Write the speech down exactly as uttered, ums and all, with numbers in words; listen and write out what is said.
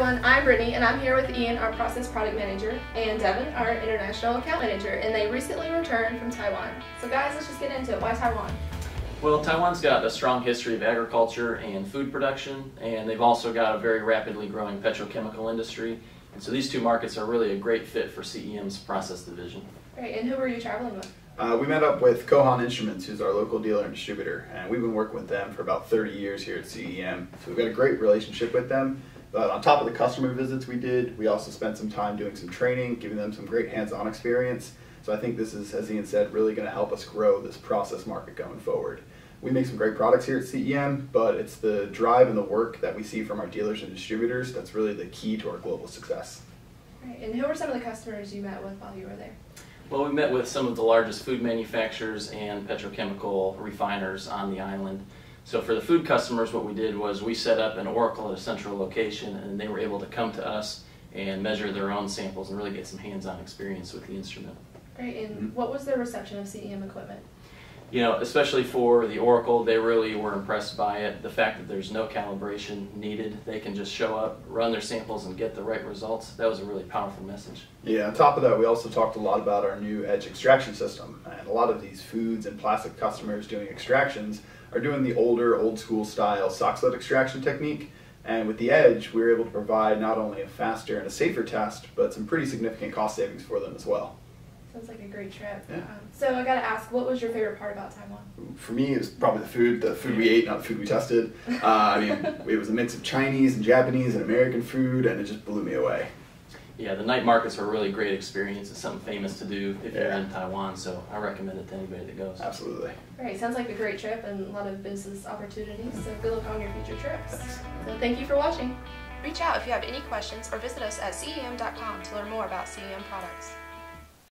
everyone, I'm Brittany and I'm here with Ian, our process product manager, and Devin, our international account manager, and they recently returned from Taiwan. So guys, let's just get into it. Why Taiwan? Well, Taiwan's got a strong history of agriculture and food production, and they've also got a very rapidly growing petrochemical industry. And so these two markets are really a great fit for C E M's process division. Great, and who were you traveling with? Uh, we met up with Kohan Instruments, who's our local dealer and distributor, and we've been working with them for about thirty years here at C E M. So we've got a great relationship with them. But on top of the customer visits we did, we also spent some time doing some training, giving them some great hands-on experience. So I think this is, as Ian said, really going to help us grow this process market going forward. We make some great products here at C E M, but it's the drive and the work that we see from our dealers and distributors that's really the key to our global success. Right. And who were some of the customers you met with while you were there? Well, we met with some of the largest food manufacturers and petrochemical refiners on the island. So for the food customers, what we did was we set up an Oracle at a central location, and they were able to come to us and measure their own samples and really get some hands-on experience with the instrument. Great, and what was their reception of C E M equipment? You know, especially for the Oracle, they really were impressed by it. The fact that there's no calibration needed, they can just show up, run their samples, and get the right results. That was a really powerful message. Yeah, on top of that, we also talked a lot about our new Edge extraction system. And a lot of these foods and plastic customers doing extractions are doing the older, old-school style Soxhlet extraction technique. And with the Edge, we were able to provide not only a faster and a safer test, but some pretty significant cost savings for them as well. Sounds like a great trip. Yeah. Um, so I gotta ask, what was your favorite part about Taiwan? For me, it was probably the food, the food we ate, not the food we tested. Uh, I mean, it was a mix of Chinese and Japanese and American food, and it just blew me away. Yeah, the night markets are a really great experience. It's something famous to do if yeah. you're in Taiwan, so I recommend it to anybody that goes. Absolutely. Right, sounds like a great trip and a lot of business opportunities, so good luck on your future trips. Thanks. So thank you for watching. Reach out if you have any questions or visit us at C E M dot com to learn more about C E M products.